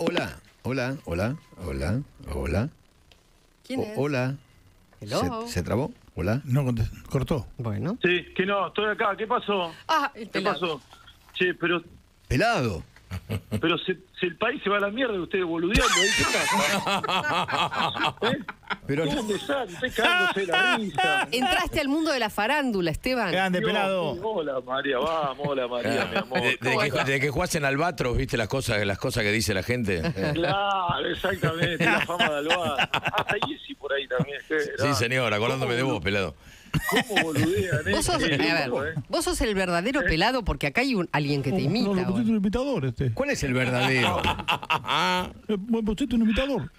Hola, hola, hola, hola, hola. ¿Quién es? Hola. ¿Se trabó? Hola. No, cortó. Bueno. Sí, que no, estoy acá. ¿Qué pasó? Ah, el pelado. ¿Qué pasó? Che, pero... Pelado. Pero si el país se va a la mierda, ustedes boludeando, ¿eh? ¿Qué pasa? ¿Eh? Pero no. ¿Dónde están? Estoy cagándose la risa. Entraste al mundo de la farándula, Esteban. Grande, Dios, pelado. Hola, María, vamos, hola, María, mi amor. Desde que jugás en Albatros, ¿viste las cosas que dice la gente? Claro, exactamente, la fama de Albatros. Hasta Jessy por ahí también. Sí, señor, acordándome de vos, pelado. ¿Cómo boludean? Vos sos el verdadero pelado, porque acá hay alguien que te imita. No, pusiste un imitador, este. ¿Cuál es el verdadero? Me pusiste un imitador.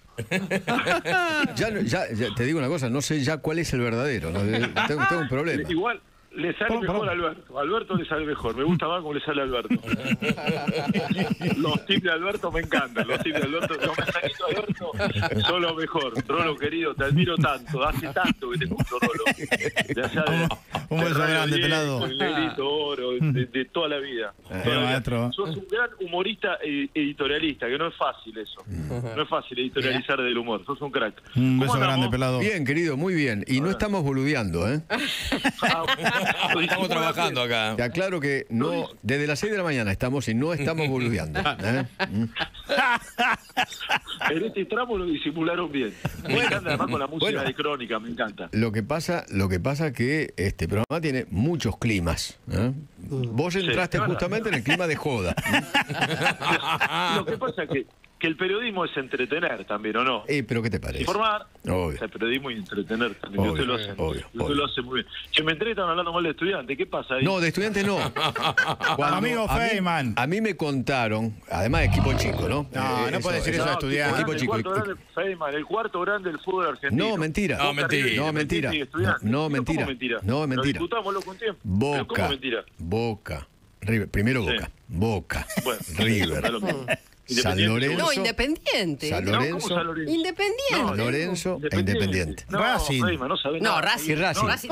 ya te digo una cosa, no sé ya cuál es el verdadero. Tengo un problema. Igual le sale mejor a Alberto. Alberto le sale mejor. Me gusta más como le sale a Alberto. Los tips de Alberto me encantan. Los tips de Alberto, los mensajitos de Alberto son lo mejor. Rolo, querido, te admiro tanto. Hace tanto que te escucho, Rolo. De allá de, un beso grande, pelado. El negrito oro, de toda la vida. Sos un gran humorista editorialista, que no es fácil eso. No es fácil editorializar del humor. Sos un crack. Un beso grande, pelado. Bien, querido, muy bien. Y no estamos boludeando, ¿eh? Estamos trabajando acá. Te aclaro que no, desde las 6 de la mañana estamos y no estamos boludeando, ¿eh? En este tramo lo disimularon bien. Me encanta, además, con la música de Crónica, me encanta. Lo que pasa que este programa tiene muchos climas, ¿eh? Vos entraste justamente en el clima de joda. Lo que pasa es que el periodismo es entretener también, ¿o no? ¿Pero qué te parece? Informar, el periodismo y entretener también. Obvio, lo hace muy bien. Que me entretan hablando mal de estudiantes, ¿qué pasa ahí? No, de estudiantes no. Amigo Feinmann. A mí me contaron, además de equipo chico, ¿no? No puedes decir eso de estudiantes. Equipo chico. El cuarto grande del fútbol argentino. No, mentira. No, mentira. No, mentira. No, mentira. No, mentira. Lo discutámoslo con tiempo. Boca. River. Primero Boca. Boca. River. San Lorenzo. No, Independiente. San Lorenzo. No, Independiente. San Lorenzo e Independiente. Racing. No, Racing. Racing.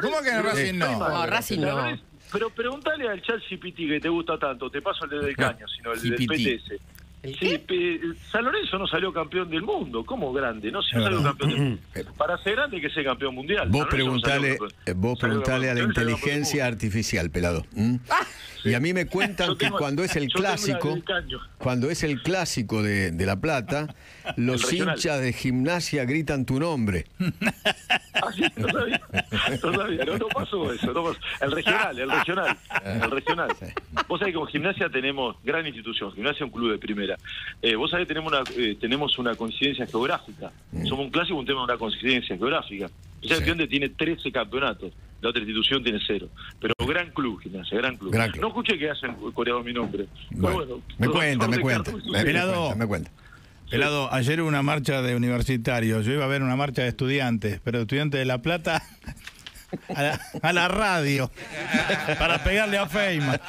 ¿Cómo que Racing no? No, Racing no. Pero preguntale al ChatGPT que te gusta tanto. Te paso el dedo del caño, sino el del PTS. Sí, San Lorenzo no salió campeón del mundo. ¿Cómo grande? No se salió campeón del mundo. Para ser grande hay que ser campeón mundial. Vos preguntale a la inteligencia artificial, pelado. Y a mí me cuentan que cuando es el clásico de La Plata, los hinchas de Gimnasia gritan tu nombre. No pasó eso. El regional. Vos sabés que con Gimnasia tenemos gran institución. Gimnasia es un club de primera. Vos sabés que tenemos una coincidencia geográfica. Somos un clásico, un tema de una coincidencia geográfica. Esa institución tiene 13 campeonatos. La otra institución tiene 0. Pero gran club, Gimnasia, gran club. No escuché que hayan coreado mi nombre. Bueno, me cuenta. Pelado, ayer hubo una marcha de universitarios. Yo iba a ver una marcha de estudiantes, pero estudiantes de La Plata a la radio para pegarle a Feinmann.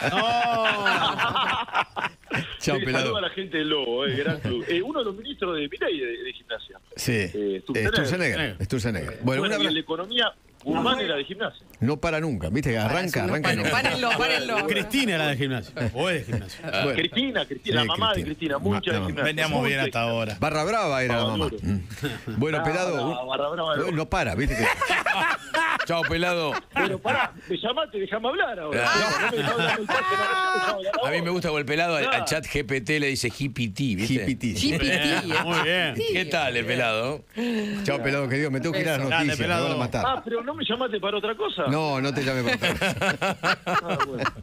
Chao, pelado. Saludo a la gente del Lobo, gran club. Uno de los ministros de Milei de Gimnasia. Sí, Sturzenegger. Bueno, y en la economía... Guzmán era de Gimnasia. No para nunca, viste que arranca. Párenlo. Cristina era de Gimnasia. O es de Gimnasia. Bueno. Cristina, la mamá de Cristina, mucha de Gimnasia. Veníamos bien hasta ahora. Barra Brava era la mamá. Bueno, pelado. Barra Brava era. No para, viste que. Chao, pelado. Pero pará, me llamaste, déjame hablar ahora. A mí me gusta con el pelado, al ChatGPT le dice GPT, ¿viste? GPT. Muy bien. ¿Qué tal el pelado? Chao, pelado, querido, me tengo que ir a las noticias, me van a matar. Pero no me llamaste para otra cosa. No te llamé para otra cosa.